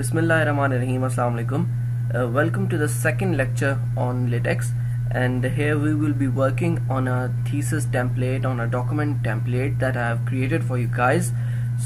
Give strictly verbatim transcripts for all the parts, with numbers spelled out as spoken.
Bismillahirrahmanirrahim. Assalamu alaikum. Uh, welcome to the second lecture on LaTeX, and here we will be working on a thesis template, on a document template that I have created for you guys.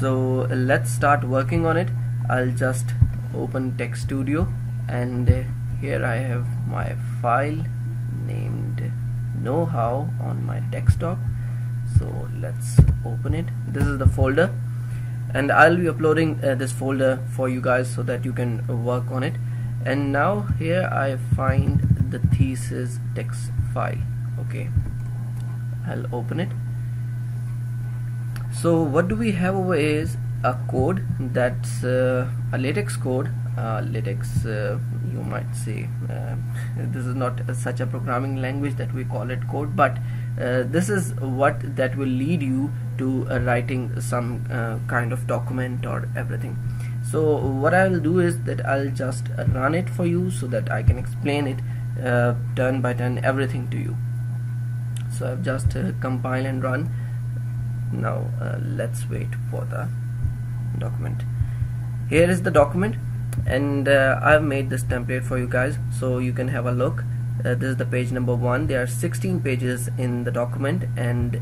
So uh, let's start working on it. I'll just open TeXstudio, and uh, here I have my file named Knowhow on my desktop. So let's open it. This is the folder, and I'll be uploading uh, this folder for you guys so that you can uh, work on it. And now here I find the thesis text file. Okay, I'll open it. So what do we have over here is a code that's uh, a LaTeX code. Uh, LaTeX, uh, you might say, uh, this is not uh, such a programming language that we call it code, but uh, this is what that will lead you to uh, writing some uh, kind of document or everything. So what I will do is that I'll just run it for you so that I can explain it uh, turn by turn, everything to you. So I've just uh, compile and run. Now uh, let's wait for the document. Here is the document, and uh, I've made this template for you guys so you can have a look. Uh, this is the page number one. There are sixteen pages in the document, and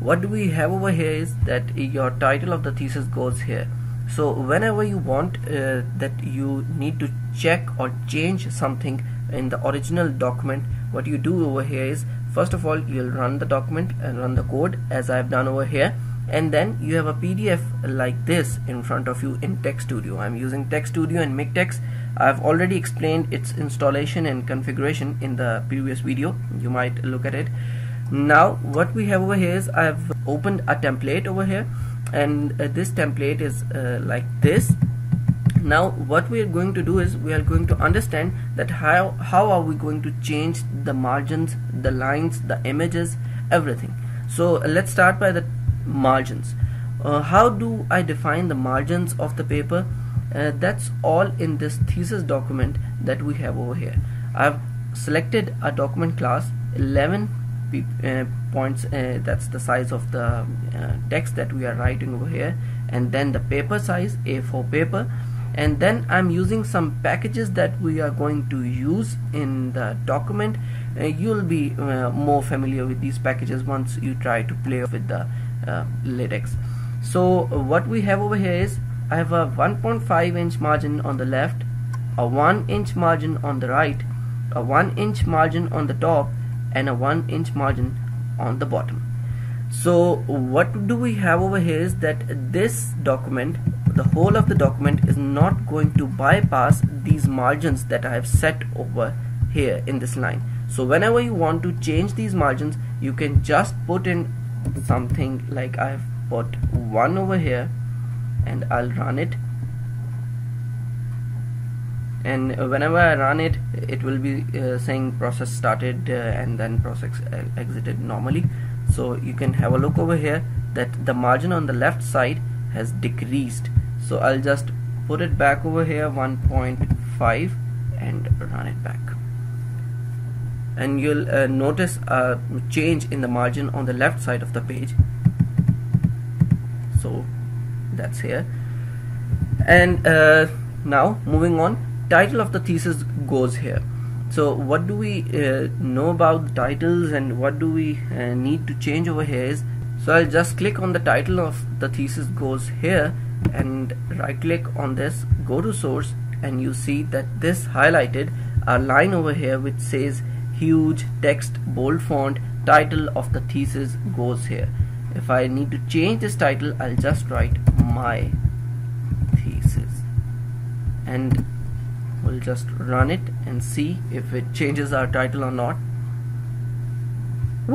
what do we have over here is that your title of the thesis goes here. So whenever you want uh, that you need to check or change something in the original document, what you do over here is, first of all, you'll run the document and run the code as I've done over here, and then you have a P D F like this in front of you in TeXstudio. I'm using TeXstudio and MiKTeX. I've already explained its installation and configuration in the previous video. You might look at it. Now what we have over here is I've opened a template over here, and uh, this template is uh, like this. Now what we are going to do is we are going to understand that how how are we going to change the margins, the lines, the images, everything. So uh, let's start by the margins. Uh, how do I define the margins of the paper? Uh, that's all in this thesis document that we have over here. I've selected a document class eleven uh, points, uh, that's the size of the uh, text that we are writing over here, and then the paper size, A four paper, and then I'm using some packages that we are going to use in the document. Uh, you'll be uh, more familiar with these packages once you try to play with the Uh, LaTeX. So uh, what we have over here is I have a one point five inch margin on the left, a one inch margin on the right, a one inch margin on the top, and a one inch margin on the bottom. So what do we have over here is that this document, the whole of the document, is not going to bypass these margins that I have set over here in this line. So whenever you want to change these margins, you can just put in something like I've put one over here, and I'll run it, and whenever I run it, it will be uh, saying process started uh, and then process exited normally. So you can have a look over here that the margin on the left side has decreased. So I'll just put it back over here, one point five, and run it back, and you'll uh, notice a change in the margin on the left side of the page. So that's here. And uh, now moving on, title of the thesis goes here. So what do we uh, know about the titles, and what do we uh, need to change over here is, so I'll just click on the title of the thesis goes here, and right click on this, go to source, and you see that this highlighted a line over here which says huge text, bold font, title of the thesis goes here. If I need to change this title, I'll just write my thesis, and we'll just run it and see if it changes our title or not.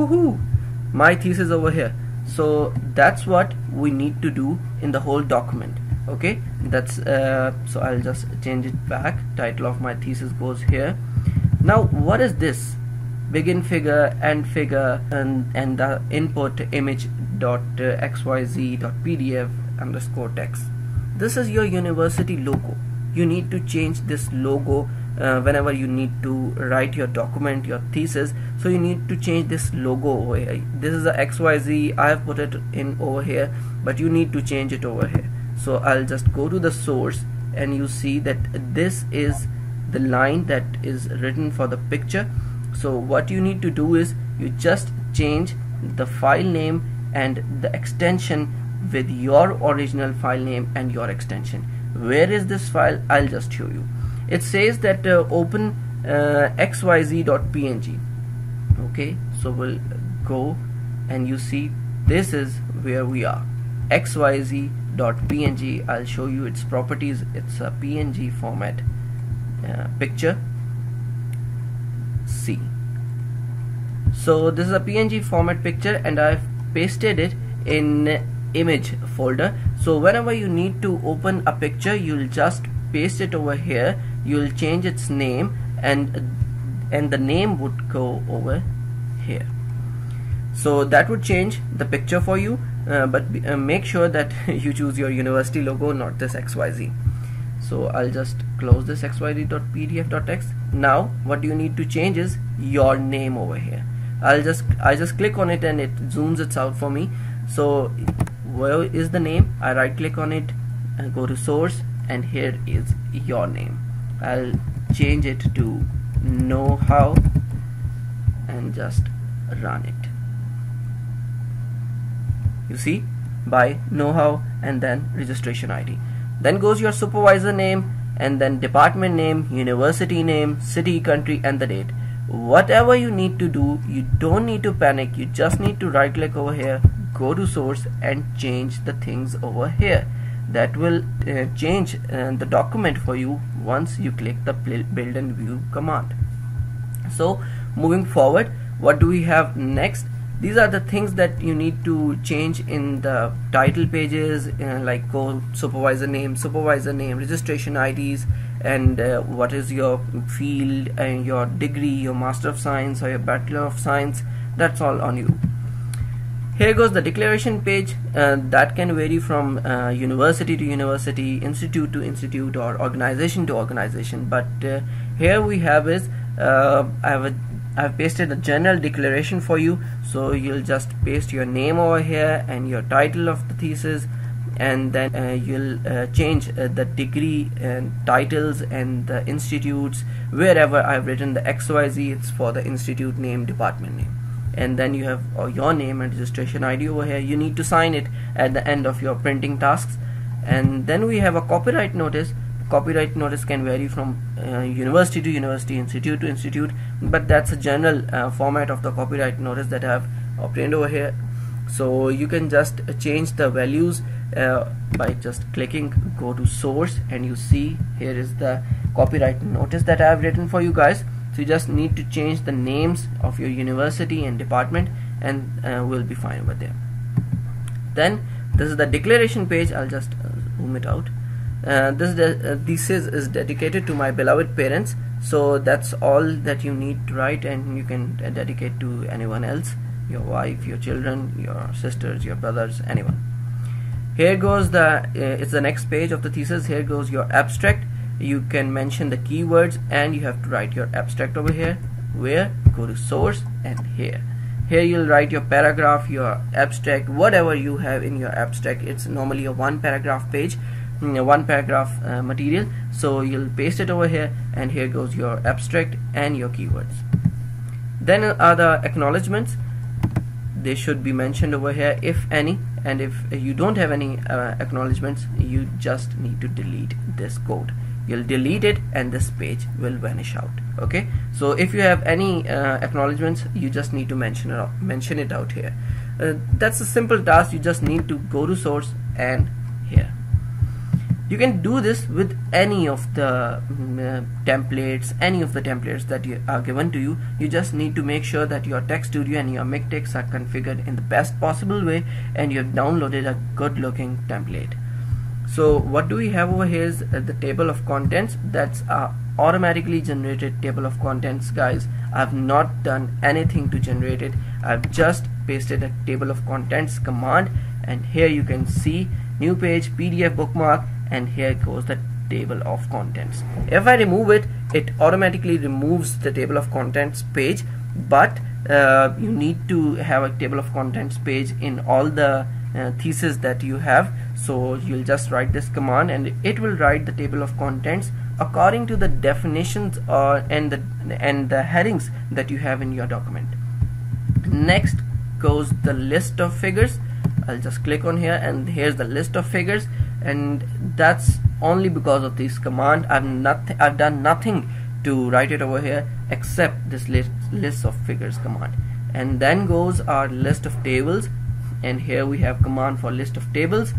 Woohoo! My thesis over here. So that's what we need to do in the whole document. Okay, that's uh, so I'll just change it back. Title of my thesis goes here. Now what is this? Begin figure, end figure, and, and the input image dot uh, xyz dot pdf underscore text. This is your university logo. You need to change this logo uh, whenever you need to write your document, your thesis. So you need to change this logo over here. This is the xyz. I have put it in over here, but you need to change it over here. So I'll just go to the source and you see that this is the line that is written for the picture. So what you need to do is you just change the file name and the extension with your original file name and your extension. Where is this file? I'll just show you. It says that uh, open uh, x y z dot p n g. Okay, so we'll go and you see this is where we are, x y z dot p n g. I'll show you its properties. It's a P N G format, uh, picture C. So this is a P N G format picture and I've pasted it in image folder. So whenever you need to open a picture, you'll just paste it over here, you'll change its name, and and the name would go over here. So that would change the picture for you, uh, but be, uh, make sure that you choose your university logo, not this X Y Z. So I'll just close this x y z dot p d f dot text. Now what you need to change is your name over here. I'll just I just click on it and it zooms it out for me. So where is the name? I right click on it and go to source, and here is your name. I'll change it to Knowhow and just run it. You see, by Knowhow, and then registration I D. Then goes your supervisor name, and then department name, university name, city, country, and the date. Whatever you need to do, you don't need to panic. You just need to right click over here, go to source, and change the things over here. That will uh, change uh, the document for you once you click the build and view command. So moving forward, what do we have next? These are the things that you need to change in the title pages, uh, like go supervisor name, supervisor name, registration I Ds, and uh, what is your field and your degree, your Master of Science or your Bachelor of Science. That's all on you. Here goes the declaration page, uh, that can vary from uh, university to university, institute to institute, or organization to organization. But uh, here we have is uh, I have a, I've pasted a general declaration for you. So you'll just paste your name over here and your title of the thesis, and then uh, you'll uh, change uh, the degree and titles and the institutes. Wherever I've written the X Y Z, it's for the institute name, department name. And then you have uh, your name and registration I D over here. You need to sign it at the end of your printing tasks. And then we have a copyright notice. Copyright notice can vary from uh, university to university, institute to institute, but that's a general uh, format of the copyright notice that I've obtained over here. So you can just change the values uh, by just clicking go to source, and you see here is the copyright notice that I've written for you guys. So you just need to change the names of your university and department, and uh, we'll be fine over there. Then this is the declaration page. I'll just uh, zoom it out. Uh, this uh, thesis is dedicated to my beloved parents. So that's all that you need to write, and you can uh, dedicate to anyone else, your wife, your children, your sisters, your brothers, anyone. Here goes the uh, it's the next page of the thesis. Here goes your abstract. You can mention the keywords, and you have to write your abstract over here. Where? Go to source, and here here you'll write your paragraph, your abstract, whatever you have in your abstract. It's normally a one paragraph page, one paragraph uh, material. So you'll paste it over here, and here goes your abstract and your keywords. Then are the acknowledgements. They should be mentioned over here if any, and if you don't have any uh, acknowledgements, you just need to delete this code. You'll delete it and this page will vanish out. Okay, so if you have any uh, acknowledgements, you just need to mention it out, mention it out here. Uh, that's a simple task. You just need to go to source and here. You can do this with any of the uh, templates, any of the templates that you are given to you. You just need to make sure that your TeXstudio and your MiKTeX are configured in the best possible way, and you have downloaded a good looking template. So what do we have over here is uh, the table of contents. That's uh, automatically generated table of contents, guys. I've not done anything to generate it. I've just pasted a table of contents command, and here you can see new page, P D F bookmark, and here goes the table of contents. If I remove it, it automatically removes the table of contents page, but uh, you need to have a table of contents page in all the uh, thesis that you have. So you'll just write this command and it will write the table of contents according to the definitions or and the and the headings that you have in your document. Next goes the list of figures. I'll just click on here and here's the list of figures, and that's only because of this command. I've not I've done nothing to write it over here except this list list of figures command. And then goes our list of tables, and here we have command for list of tables,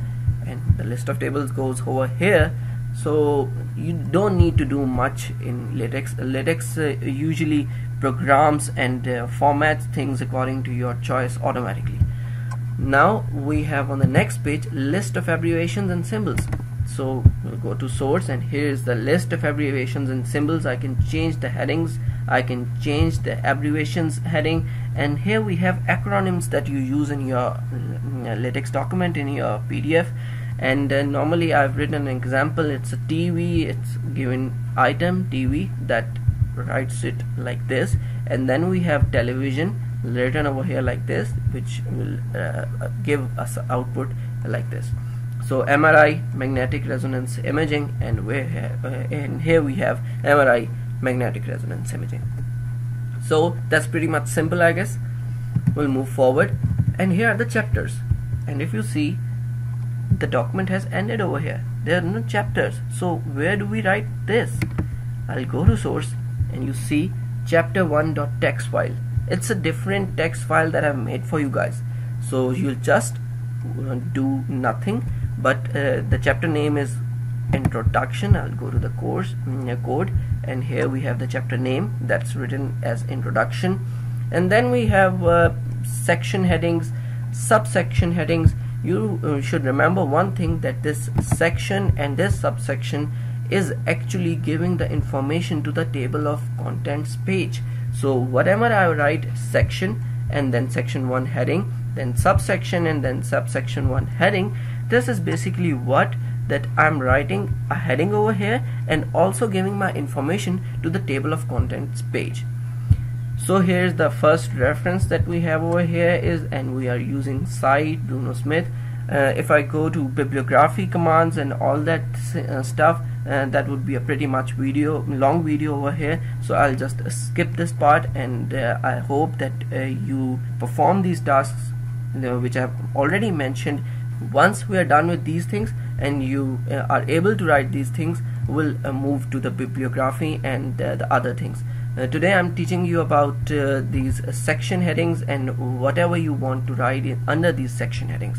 and the list of tables goes over here. So you don't need to do much in LaTeX. LaTeX uh, usually programs and uh, formats things according to your choice automatically. Now we have on the next page list of abbreviations and symbols. So we'll go to source, and here is the list of abbreviations and symbols. I can change the headings, I can change the abbreviations heading, and here we have acronyms that you use in your LaTeX document, in your P D F. And uh, normally I've written an example. It's a T V, it's given item T V, that writes it like this, and then we have television written over here like this, which will uh, give us output like this. So M R I, magnetic resonance imaging, and we have, uh, and here we have M R I, magnetic resonance imaging. So that's pretty much simple, I guess. We'll move forward, and here are the chapters. And if you see, the document has ended over here. There are no chapters. So where do we write this? I'll go to source, and you see chapter one dot text file. It's a different text file that I've made for you guys. So you'll just do nothing, but uh, the chapter name is introduction. I'll go to the course code, and here we have the chapter name that's written as introduction, and then we have uh, section headings, subsection headings. You uh, should remember one thing, that this section and this subsection is actually giving the information to the table of contents page. So whatever I write, section and then section one heading, then subsection and then subsection one heading, this is basically what that I'm writing a heading over here and also giving my information to the table of contents page. So here's the first reference that we have over here is, and we are using site Bruno Smith. Uh, if I go to bibliography commands and all that uh, stuff, uh, that would be a pretty much video, long video over here. So I'll just skip this part, and uh, I hope that uh, you perform these tasks, you know, which I've already mentioned. Once we are done with these things and you uh, are able to write these things, we'll uh, move to the bibliography and uh, the other things. Uh, today I'm teaching you about uh, these uh, section headings and whatever you want to write in under these section headings.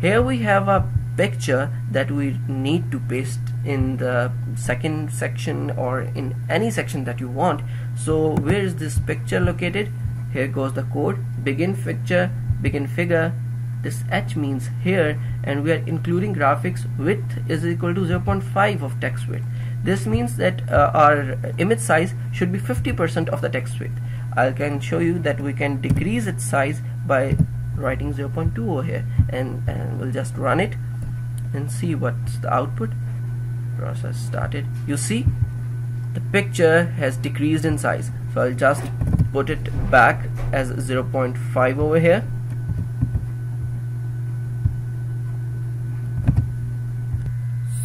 Here we have a picture that we need to paste in the second section or in any section that you want. So where is this picture located? Here goes the code, begin picture, begin figure. This H means here, and we are including graphics. Width is equal to zero point five of text width. This means that uh, our image size should be fifty percent of the text width. I can show you that we can decrease its size by writing zero point two over here, and, and we'll just run it and see what's the output. Process started. You see the picture has decreased in size, so I'll just put it back as zero point five over here.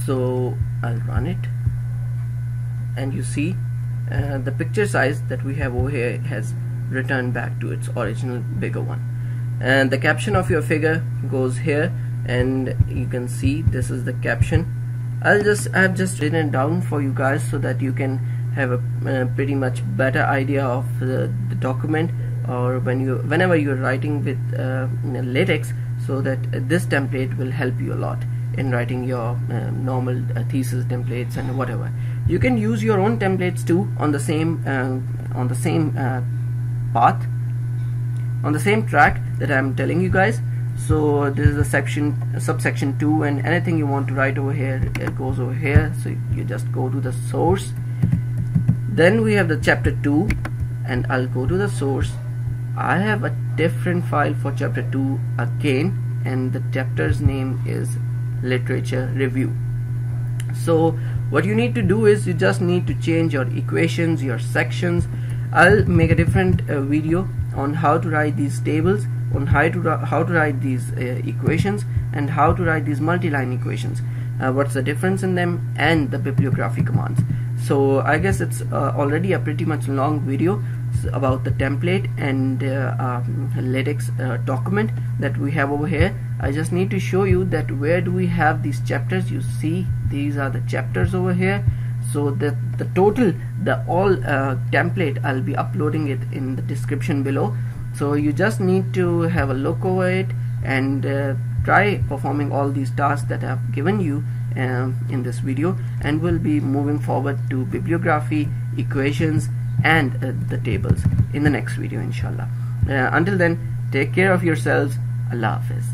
So I'll run it, and you see uh, the picture size that we have over here has returned back to its original bigger one. And the caption of your figure goes here, and you can see this is the caption. I'll just I've just written it down for you guys so that you can have a uh, pretty much better idea of the, the document, or when you whenever you're writing with uh, LaTeX, so that this template will help you a lot in writing your uh, normal uh, thesis templates and whatever. You can use your own templates too on the same uh, on the same uh, path, on the same track that I'm telling you guys. So this is a section, a subsection two, and anything you want to write over here, it goes over here. So you just go to the source. Then we have the chapter two, and I'll go to the source. I have a different file for chapter two again, and the chapter's name is literature review. So what you need to do is you just need to change your equations, your sections. I'll make a different uh, video on how to write these tables on how to how to write these uh, equations and how to write these multi-line equations, uh, what's the difference in them, and the bibliography commands. So I guess it's uh, already a pretty much long video about the template and uh, um, LaTeX uh, document that we have over here. I just need to show you that where do we have these chapters. You see, these are the chapters over here. So the the total, the all uh, template, I'll be uploading it in the description below. So you just need to have a look over it and uh, try performing all these tasks that I've given you um, in this video, and we'll be moving forward to bibliography, equations, and uh, the tables in the next video, inshallah. Uh, until then, take care of yourselves. Allah Hafiz.